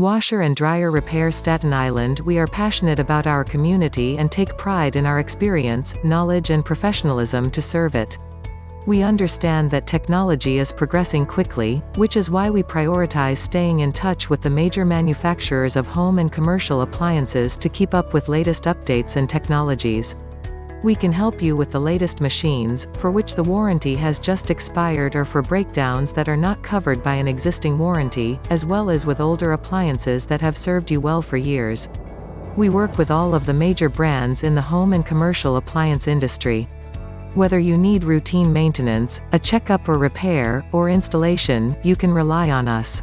Washer and Dryer Repair Staten Island. We are passionate about our community and take pride in our experience, knowledge and professionalism to serve it. We understand that technology is progressing quickly, which is why we prioritize staying in touch with the major manufacturers of home and commercial appliances to keep up with latest updates and technologies. We can help you with the latest machines, for which the warranty has just expired or for breakdowns that are not covered by an existing warranty, as well as with older appliances that have served you well for years. We work with all of the major brands in the home and commercial appliance industry. Whether you need routine maintenance, a checkup or repair, or installation, you can rely on us.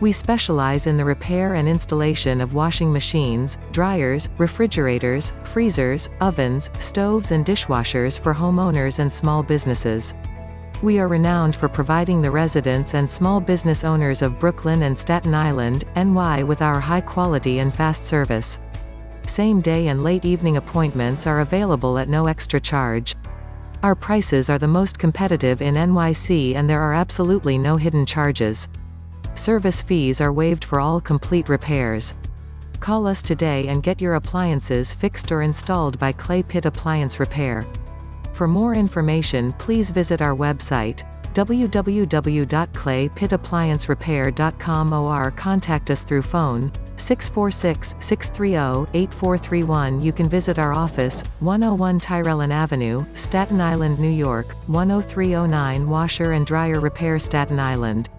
We specialize in the repair and installation of washing machines, dryers, refrigerators, freezers, ovens, stoves and dishwashers for homeowners and small businesses. We are renowned for providing the residents and small business owners of Brooklyn and Staten Island, NY with our high quality and fast service. Same-day and late-evening appointments are available at no extra charge. Our prices are the most competitive in NYC and there are absolutely no hidden charges. Service fees are waived for all complete repairs. Call us today and get your appliances fixed or installed by Clay Pit Appliance Repair. For more information, please visit our website, www.claypitappliancerepair.com, or contact us through phone, 646-630-8431. You can visit our office, 101 Tyrellan Avenue, Staten Island, New York, 10309. Washer and Dryer Repair Staten Island.